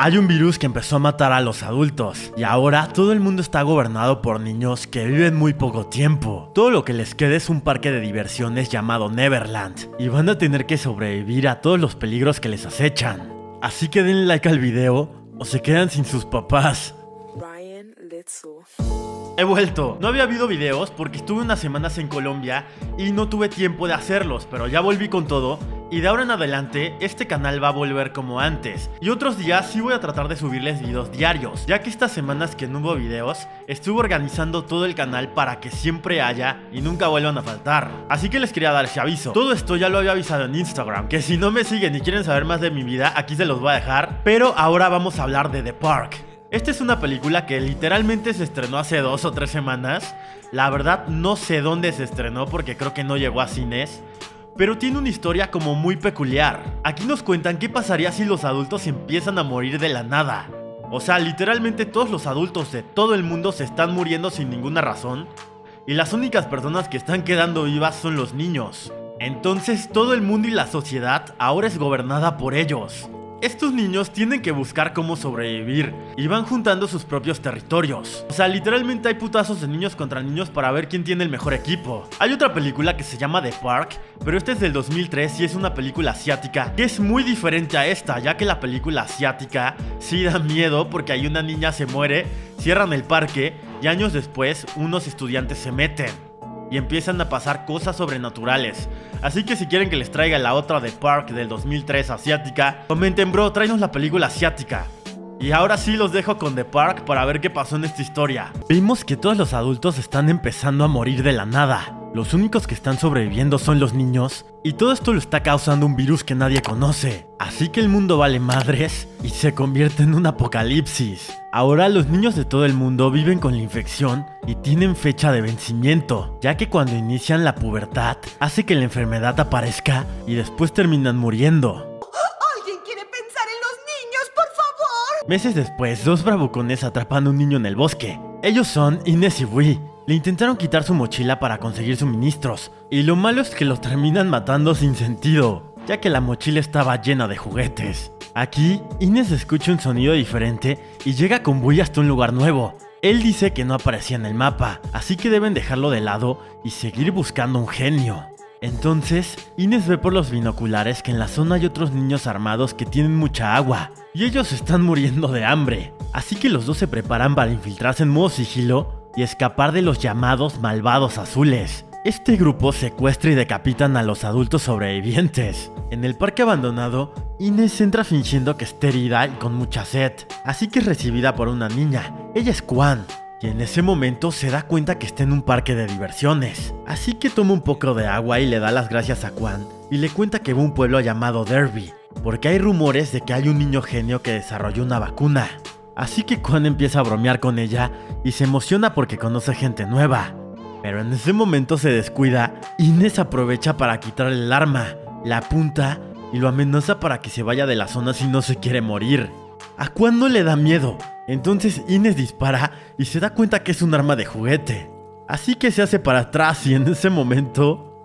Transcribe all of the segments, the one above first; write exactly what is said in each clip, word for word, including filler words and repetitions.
Hay un virus que empezó a matar a los adultos y ahora todo el mundo está gobernado por niños que viven muy poco tiempo. Todo lo que les queda es un parque de diversiones llamado Neverland y van a tener que sobrevivir a todos los peligros que les acechan. Así que den like al video o se quedan sin sus papás. Ryan He vuelto. No había habido videos porque estuve unas semanas en Colombia y no tuve tiempo de hacerlos, pero ya volví con todo y de ahora en adelante este canal va a volver como antes. Y otros días sí voy a tratar de subirles videos diarios, ya que estas semanas que no hubo videos estuve organizando todo el canal para que siempre haya y nunca vuelvan a faltar. Así que les quería dar ese aviso. Todo esto ya lo había avisado en Instagram, que si no me siguen y quieren saber más de mi vida aquí se los voy a dejar. Pero ahora vamos a hablar de The Park. Esta es una película que literalmente se estrenó hace dos o tres semanas. La verdad no sé dónde se estrenó porque creo que no llegó a cines. Pero tiene una historia como muy peculiar. Aquí nos cuentan qué pasaría si los adultos empiezan a morir de la nada. O sea, literalmente todos los adultos de todo el mundo se están muriendo sin ninguna razón. Y las únicas personas que están quedando vivas son los niños. Entonces todo el mundo y la sociedad ahora es gobernada por ellos. Estos niños tienen que buscar cómo sobrevivir y van juntando sus propios territorios. O sea, literalmente hay putazos de niños contra niños para ver quién tiene el mejor equipo. Hay otra película que se llama The Park, pero esta es del dos mil tres y es una película asiática que es muy diferente a esta, ya que la película asiática sí da miedo porque ahí una niña se muere, cierran el parque y años después unos estudiantes se meten y empiezan a pasar cosas sobrenaturales. Así que si quieren que les traiga la otra de Park del dos mil tres asiática, comenten, bro, tráenos la película asiática. Y ahora sí los dejo con The Park para ver qué pasó en esta historia. Vimos que todos los adultos están empezando a morir de la nada. Los únicos que están sobreviviendo son los niños y todo esto lo está causando un virus que nadie conoce. Así que el mundo vale madres y se convierte en un apocalipsis. Ahora los niños de todo el mundo viven con la infección y tienen fecha de vencimiento, ya que cuando inician la pubertad hace que la enfermedad aparezca y después terminan muriendo. Meses después, dos bravucones atrapan a un niño en el bosque. Ellos son Inés y Wee. Le intentaron quitar su mochila para conseguir suministros. Y lo malo es que los terminan matando sin sentido, ya que la mochila estaba llena de juguetes. Aquí, Inés escucha un sonido diferente y llega con Wee hasta un lugar nuevo. Él dice que no aparecía en el mapa, así que deben dejarlo de lado y seguir buscando un genio. Entonces, Inés ve por los binoculares que en la zona hay otros niños armados que tienen mucha agua y ellos están muriendo de hambre. Así que los dos se preparan para infiltrarse en modo sigilo y escapar de los llamados malvados azules. Este grupo secuestra y decapitan a los adultos sobrevivientes. En el parque abandonado, Inés entra fingiendo que está herida y con mucha sed, así que es recibida por una niña. Ella es Kwan. Y en ese momento se da cuenta que está en un parque de diversiones. Así que toma un poco de agua y le da las gracias a Kwan. Y le cuenta que va a un pueblo llamado Derby, porque hay rumores de que hay un niño genio que desarrolló una vacuna. Así que Kwan empieza a bromear con ella y se emociona porque conoce gente nueva. Pero en ese momento se descuida y Inés aprovecha para quitarle el arma, la apunta y lo amenaza para que se vaya de la zona si no se quiere morir. A Kwan no le da miedo. Entonces Inés dispara y se da cuenta que es un arma de juguete. Así que se hace para atrás y en ese momento...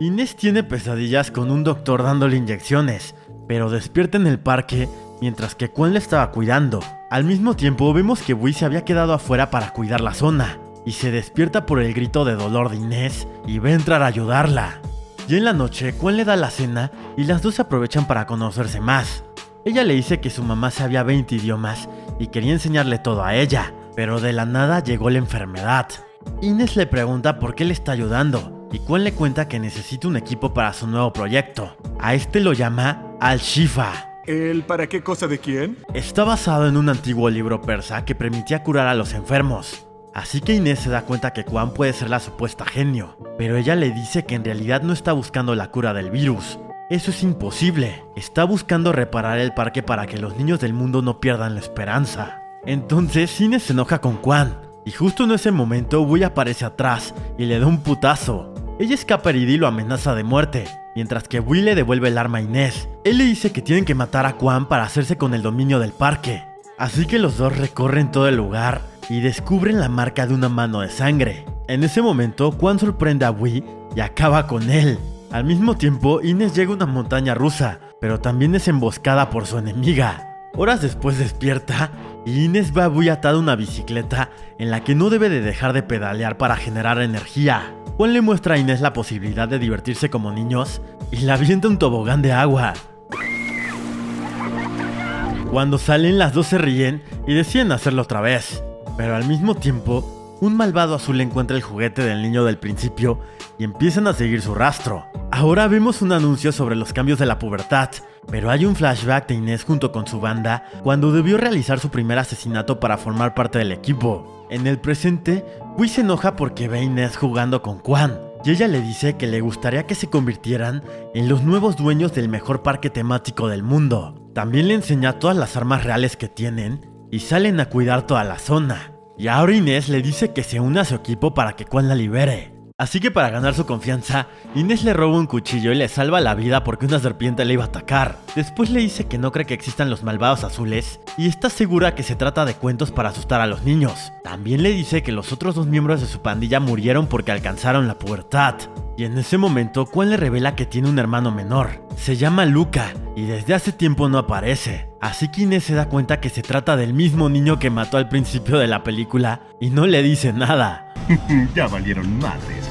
Inés tiene pesadillas con un doctor dándole inyecciones, pero despierta en el parque mientras que Kwan le estaba cuidando. Al mismo tiempo vemos que Wee se había quedado afuera para cuidar la zona y se despierta por el grito de dolor de Inés y va a entrar a ayudarla. Y en la noche Kwan le da la cena y las dos se aprovechan para conocerse más. Ella le dice que su mamá sabía veinte idiomas y quería enseñarle todo a ella, pero de la nada llegó la enfermedad. Inés le pregunta por qué le está ayudando y Kwan le cuenta que necesita un equipo para su nuevo proyecto. A este lo llama Al Shifa. ¿El para qué cosa de quién? Está basado en un antiguo libro persa que permitía curar a los enfermos. Así que Inés se da cuenta que Kwan puede ser la supuesta genio, pero ella le dice que en realidad no está buscando la cura del virus. Eso es imposible. Está buscando reparar el parque para que los niños del mundo no pierdan la esperanza. Entonces Inés se enoja con Kwan y justo en ese momento Wee aparece atrás y le da un putazo. Ella escapa herida y lo amenaza de muerte, mientras que Wee le devuelve el arma a Inés. Él le dice que tienen que matar a Kwan para hacerse con el dominio del parque. Así que los dos recorren todo el lugar y descubren la marca de una mano de sangre. En ese momento Kwan sorprende a Wee y acaba con él. Al mismo tiempo, Inés llega a una montaña rusa, pero también es emboscada por su enemiga. Horas después despierta y Inés va muy atada a una bicicleta en la que no debe de dejar de pedalear para generar energía. Juan le muestra a Inés la posibilidad de divertirse como niños y la avienta un tobogán de agua. Cuando salen, las dos se ríen y deciden hacerlo otra vez, pero al mismo tiempo, un malvado azul encuentra el juguete del niño del principio y empiezan a seguir su rastro. Ahora vemos un anuncio sobre los cambios de la pubertad, pero hay un flashback de Inés junto con su banda cuando debió realizar su primer asesinato para formar parte del equipo. En el presente, Hui se enoja porque ve a Inés jugando con Quan, y ella le dice que le gustaría que se convirtieran en los nuevos dueños del mejor parque temático del mundo. También le enseña todas las armas reales que tienen y salen a cuidar toda la zona. Y ahora Inés le dice que se una a su equipo para que Quan la libere. Así que para ganar su confianza, Inés le roba un cuchillo y le salva la vida porque una serpiente le iba a atacar. Después le dice que no cree que existan los malvados azules y está segura que se trata de cuentos para asustar a los niños. También le dice que los otros dos miembros de su pandilla murieron porque alcanzaron la pubertad. Y en ese momento, Quan le revela que tiene un hermano menor. Se llama Luca y desde hace tiempo no aparece. Así que Inés se da cuenta que se trata del mismo niño que mató al principio de la película y no le dice nada. Ya valieron madres.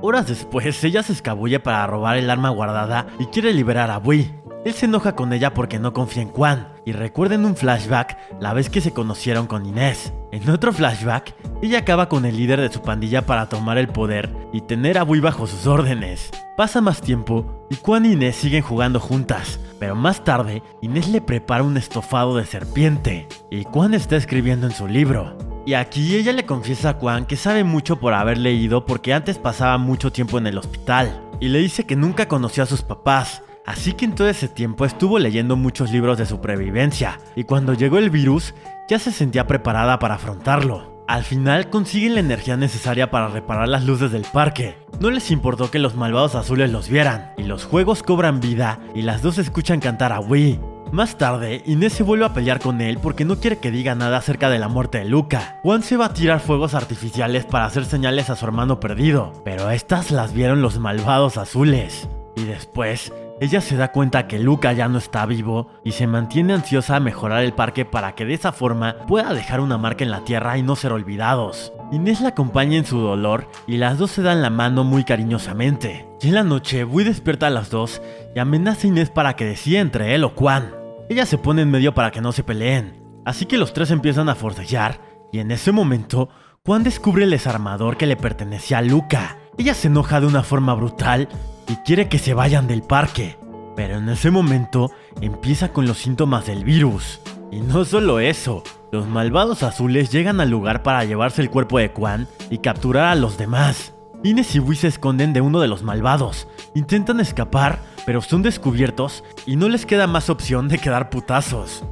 Horas después, ella se escabulle para robar el arma guardada y quiere liberar a Bui. Él se enoja con ella porque no confía en Quan y recuerda en un flashback la vez que se conocieron con Inés. En otro flashback, ella acaba con el líder de su pandilla para tomar el poder y tener a Bui bajo sus órdenes. Pasa más tiempo y Quan e Inés siguen jugando juntas, pero más tarde Inés le prepara un estofado de serpiente y Quan está escribiendo en su libro. Y aquí ella le confiesa a Quan que sabe mucho por haber leído porque antes pasaba mucho tiempo en el hospital y le dice que nunca conoció a sus papás. Así que en todo ese tiempo estuvo leyendo muchos libros de supervivencia y cuando llegó el virus ya se sentía preparada para afrontarlo. Al final consiguen la energía necesaria para reparar las luces del parque. No les importó que los malvados azules los vieran y los juegos cobran vida y las dos escuchan cantar a Wii. Más tarde, Inés se vuelve a pelear con él porque no quiere que diga nada acerca de la muerte de Luca. Juan se va a tirar fuegos artificiales para hacer señales a su hermano perdido, pero estas las vieron los malvados azules. Y después, ella se da cuenta que Luca ya no está vivo y se mantiene ansiosa a mejorar el parque para que de esa forma pueda dejar una marca en la tierra y no ser olvidados. Inés la acompaña en su dolor y las dos se dan la mano muy cariñosamente. Y en la noche, Bui despierta a las dos y amenaza a Inés para que decida entre él o Quan. Ella se pone en medio para que no se peleen, así que los tres empiezan a forcejear y en ese momento, Quan descubre el desarmador que le pertenecía a Luca. Ella se enoja de una forma brutal y quiere que se vayan del parque, pero en ese momento empieza con los síntomas del virus. Y no solo eso, los malvados azules llegan al lugar para llevarse el cuerpo de Quan y capturar a los demás. Inés y Bui se esconden de uno de los malvados, intentan escapar, pero son descubiertos y no les queda más opción de quedar putazos.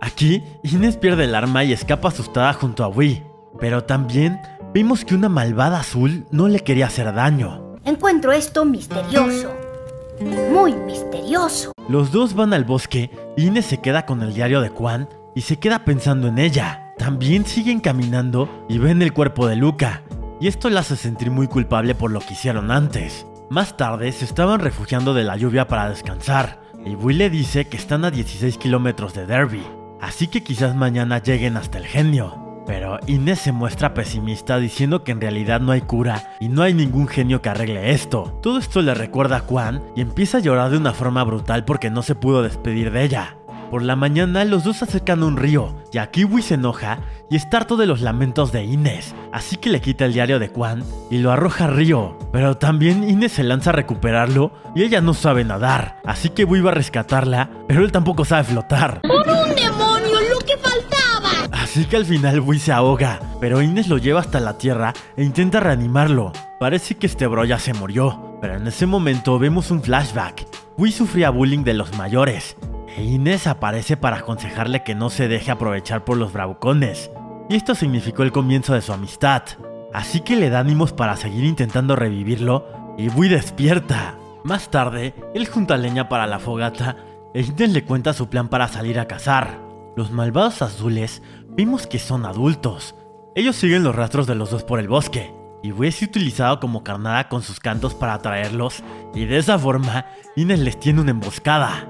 Aquí, Inés pierde el arma y escapa asustada junto a Bui, pero también vimos que una malvada azul no le quería hacer daño. Encuentro esto misterioso, muy misterioso. Los dos van al bosque y Inés se queda con el diario de Quan y se queda pensando en ella. También siguen caminando y ven el cuerpo de Luca y esto la hace sentir muy culpable por lo que hicieron antes. Más tarde se estaban refugiando de la lluvia para descansar y Bui le dice que están a dieciséis kilómetros de Derby, así que quizás mañana lleguen hasta el genio. Pero Inés se muestra pesimista diciendo que en realidad no hay cura y no hay ningún genio que arregle esto. Todo esto le recuerda a Quan y empieza a llorar de una forma brutal porque no se pudo despedir de ella. Por la mañana los dos se acercan a un río y aquí Bui se enoja y está harto de los lamentos de Inés, así que le quita el diario de Quan y lo arroja al río. Pero también Inés se lanza a recuperarlo y ella no sabe nadar, así que Bui va a rescatarla, pero él tampoco sabe flotar. ¡Por un demonio, lo que falta! Así que al final Bui se ahoga, pero Inés lo lleva hasta la tierra e intenta reanimarlo. Parece que este bro ya se murió, pero en ese momento vemos un flashback. Bui sufría bullying de los mayores, e Inés aparece para aconsejarle que no se deje aprovechar por los bravucones. Y esto significó el comienzo de su amistad, así que le da ánimos para seguir intentando revivirlo, y Bui despierta. Más tarde, él junta leña para la fogata, e Inés le cuenta su plan para salir a cazar. Los malvados azules vimos que son adultos. Ellos siguen los rastros de los dos por el bosque, y hubiese utilizado como carnada con sus cantos para atraerlos, y de esa forma Ines les tiene una emboscada.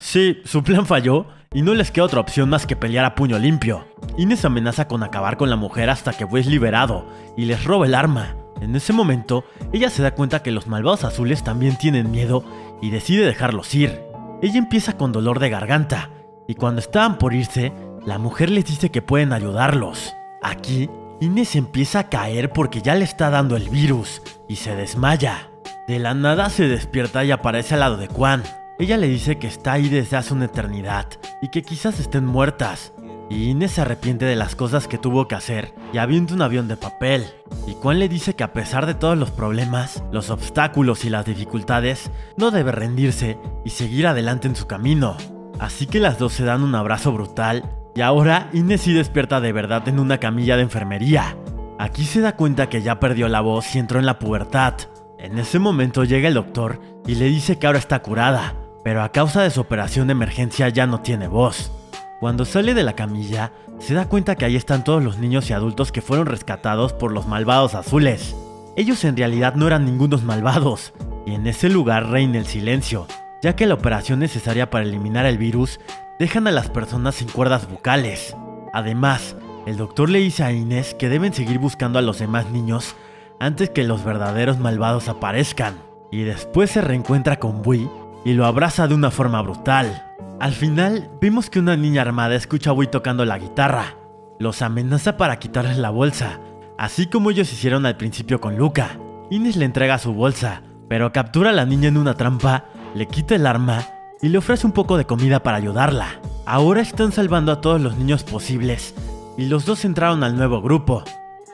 Sí, su plan falló y no les queda otra opción más que pelear a puño limpio. Ines amenaza con acabar con la mujer hasta que Boo es liberado y les roba el arma. En ese momento, ella se da cuenta que los malvados azules también tienen miedo y decide dejarlos ir. Ella empieza con dolor de garganta, y cuando estaban por irse, la mujer les dice que pueden ayudarlos. Aquí, Ines empieza a caer porque ya le está dando el virus, y se desmaya. De la nada se despierta y aparece al lado de Kwan. Ella le dice que está ahí desde hace una eternidad, y que quizás estén muertas. Y Ines se arrepiente de las cosas que tuvo que hacer y avienta un avión de papel. Y Kwan le dice que a pesar de todos los problemas, los obstáculos y las dificultades, no debe rendirse y seguir adelante en su camino. Así que las dos se dan un abrazo brutal y ahora Ines sí despierta de verdad en una camilla de enfermería. Aquí se da cuenta que ya perdió la voz y entró en la pubertad. En ese momento llega el doctor y le dice que ahora está curada, pero a causa de su operación de emergencia ya no tiene voz. Cuando sale de la camilla, se da cuenta que ahí están todos los niños y adultos que fueron rescatados por los malvados azules. Ellos en realidad no eran ningunos malvados, y en ese lugar reina el silencio, ya que la operación necesaria para eliminar el virus dejan a las personas sin cuerdas vocales. Además, el doctor le dice a Ines que deben seguir buscando a los demás niños antes que los verdaderos malvados aparezcan, y después se reencuentra con Boo y lo abraza de una forma brutal. Al final, vemos que una niña armada escucha a Boo tocando la guitarra. Los amenaza para quitarles la bolsa, así como ellos hicieron al principio con Luca. Ines le entrega su bolsa, pero captura a la niña en una trampa, le quita el arma y le ofrece un poco de comida para ayudarla. Ahora están salvando a todos los niños posibles y los dos entraron al nuevo grupo.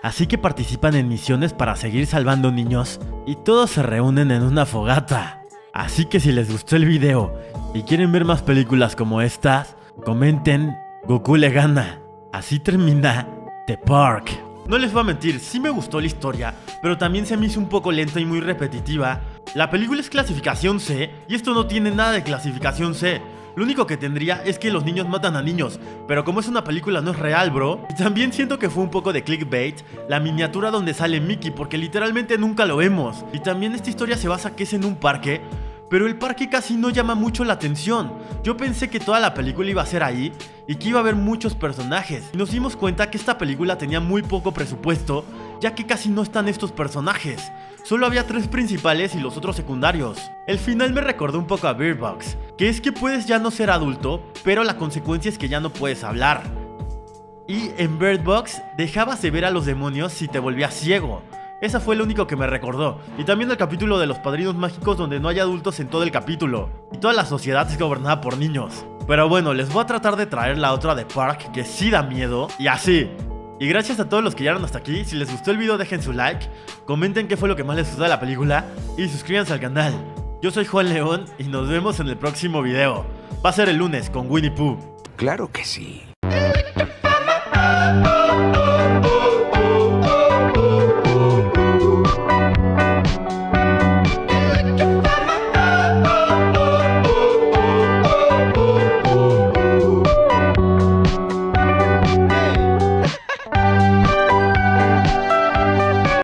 Así que participan en misiones para seguir salvando niños y todos se reúnen en una fogata. Así que si les gustó el video y quieren ver más películas como estas, comenten Goku le gana. Así termina The Park. No les voy a mentir, sí me gustó la historia, pero también se me hizo un poco lenta y muy repetitiva. La película es clasificación ce y esto no tiene nada de clasificación ce. Lo único que tendría es que los niños matan a niños, pero como es una película no es real, bro. Y también siento que fue un poco de clickbait la miniatura donde sale Mickey, porque literalmente nunca lo vemos. Y también esta historia se basa que es en un parque, pero el parque casi no llama mucho la atención. Yo pensé que toda la película iba a ser ahí y que iba a haber muchos personajes. Y nos dimos cuenta que esta película tenía muy poco presupuesto, ya que casi no están estos personajes. Solo había tres principales y los otros secundarios. El final me recordó un poco a Bird Box, que es que puedes ya no ser adulto, pero la consecuencia es que ya no puedes hablar. Y en Bird Box dejabas de ver a los demonios si te volvías ciego. Esa fue lo único que me recordó, y también el capítulo de los padrinos mágicos donde no hay adultos en todo el capítulo, y toda la sociedad es gobernada por niños. Pero bueno, les voy a tratar de traer la otra de Park que sí da miedo, y así. Y gracias a todos los que llegaron hasta aquí, si les gustó el video dejen su like, comenten qué fue lo que más les gustó de la película, y suscríbanse al canal. Yo soy Juan León, y nos vemos en el próximo video. Va a ser el lunes con Winnie Pooh. Claro que sí.